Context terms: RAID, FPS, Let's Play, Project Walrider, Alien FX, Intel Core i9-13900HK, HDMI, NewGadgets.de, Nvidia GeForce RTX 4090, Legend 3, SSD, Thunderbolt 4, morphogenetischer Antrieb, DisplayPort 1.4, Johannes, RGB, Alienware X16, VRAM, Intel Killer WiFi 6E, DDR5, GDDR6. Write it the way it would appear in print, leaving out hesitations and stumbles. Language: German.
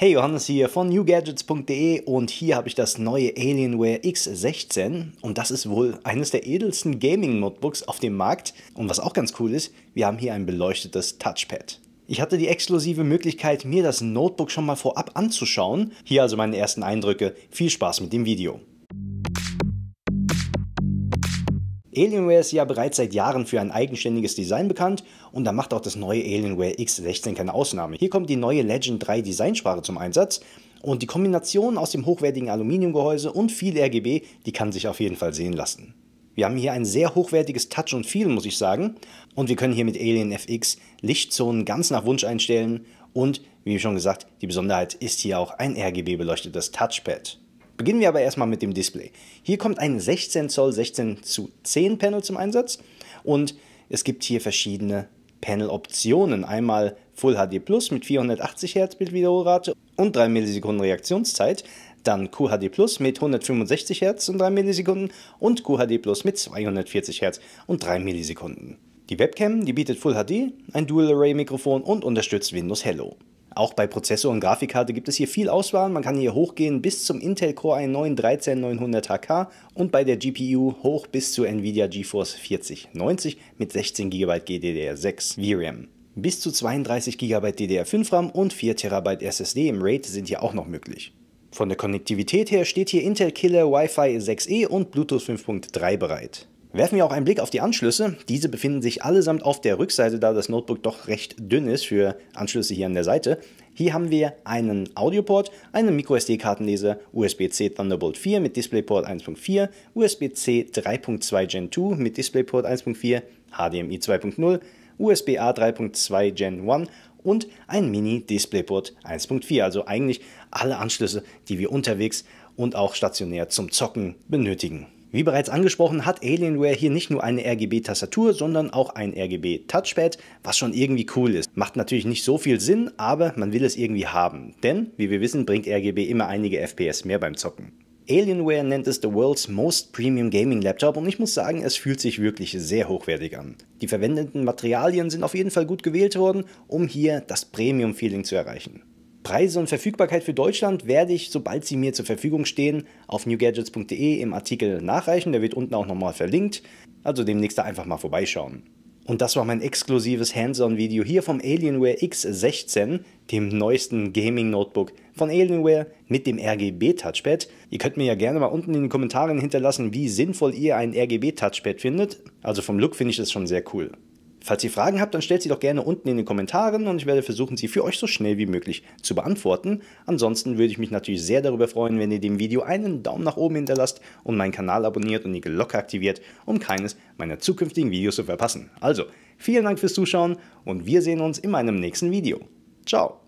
Hey, Johannes hier von NewGadgets.de und hier habe ich das neue Alienware X16 und das ist wohl eines der edelsten Gaming-Notebooks auf dem Markt. Und was auch ganz cool ist, wir haben hier ein beleuchtetes Touchpad. Ich hatte die exklusive Möglichkeit, mir das Notebook schon mal vorab anzuschauen. Hier also meine ersten Eindrücke. Viel Spaß mit dem Video. Alienware ist ja bereits seit Jahren für ein eigenständiges Design bekannt und da macht auch das neue Alienware X16 keine Ausnahme. Hier kommt die neue Legend 3 Designsprache zum Einsatz und die Kombination aus dem hochwertigen Aluminiumgehäuse und viel RGB, die kann sich auf jeden Fall sehen lassen. Wir haben hier ein sehr hochwertiges Touch und Feel, muss ich sagen, und wir können hier mit Alien FX Lichtzonen ganz nach Wunsch einstellen und, wie schon gesagt, die Besonderheit ist hier auch ein RGB beleuchtetes Touchpad. Beginnen wir aber erstmal mit dem Display. Hier kommt ein 16 Zoll 16:10 Panel zum Einsatz und es gibt hier verschiedene Panel-Optionen. Einmal Full HD Plus mit 480 Hz Bildwiederholrate und 3 Millisekunden Reaktionszeit, dann QHD Plus mit 165 Hz und 3 Millisekunden und QHD Plus mit 240 Hz und 3 Millisekunden. Die Webcam, die bietet Full HD, ein Dual-Array-Mikrofon und unterstützt Windows Hello. Auch bei Prozessor und Grafikkarte gibt es hier viel Auswahl, man kann hier hochgehen bis zum Intel Core i9-13900HK und bei der GPU hoch bis zur Nvidia GeForce 4090 mit 16 GB GDDR6 VRAM. Bis zu 32 GB DDR5 RAM und 4 TB SSD im RAID sind hier auch noch möglich. Von der Konnektivität her steht hier Intel Killer WiFi 6E und Bluetooth 5.3 bereit. Werfen wir auch einen Blick auf die Anschlüsse. Diese befinden sich allesamt auf der Rückseite, da das Notebook doch recht dünn ist für Anschlüsse hier an der Seite. Hier haben wir einen Audioport, einen MicroSD-Kartenleser, USB-C Thunderbolt 4 mit DisplayPort 1.4, USB-C 3.2 Gen 2 mit DisplayPort 1.4, HDMI 2.0, USB-A 3.2 Gen 1 und ein Mini-DisplayPort 1.4. Also eigentlich alle Anschlüsse, die wir unterwegs und auch stationär zum Zocken benötigen. Wie bereits angesprochen, hat Alienware hier nicht nur eine RGB-Tastatur, sondern auch ein RGB-Touchpad, was schon irgendwie cool ist. Macht natürlich nicht so viel Sinn, aber man will es irgendwie haben. Denn, wie wir wissen, bringt RGB immer einige FPS mehr beim Zocken. Alienware nennt es the world's most premium gaming laptop und ich muss sagen, es fühlt sich wirklich sehr hochwertig an. Die verwendeten Materialien sind auf jeden Fall gut gewählt worden, um hier das Premium-Feeling zu erreichen. Preise und Verfügbarkeit für Deutschland werde ich, sobald sie mir zur Verfügung stehen, auf newgadgets.de im Artikel nachreichen. Der wird unten auch nochmal verlinkt. Also demnächst da einfach mal vorbeischauen. Und das war mein exklusives Hands-on-Video hier vom Alienware X16, dem neuesten Gaming-Notebook von Alienware mit dem RGB-Touchpad. Ihr könnt mir ja gerne mal unten in den Kommentaren hinterlassen, wie sinnvoll ihr ein RGB-Touchpad findet. Also vom Look finde ich das schon sehr cool. Falls ihr Fragen habt, dann stellt sie doch gerne unten in den Kommentaren und ich werde versuchen, sie für euch so schnell wie möglich zu beantworten. Ansonsten würde ich mich natürlich sehr darüber freuen, wenn ihr dem Video einen Daumen nach oben hinterlasst und meinen Kanal abonniert und die Glocke aktiviert, um keines meiner zukünftigen Videos zu verpassen. Also, vielen Dank fürs Zuschauen und wir sehen uns in meinem nächsten Video. Ciao!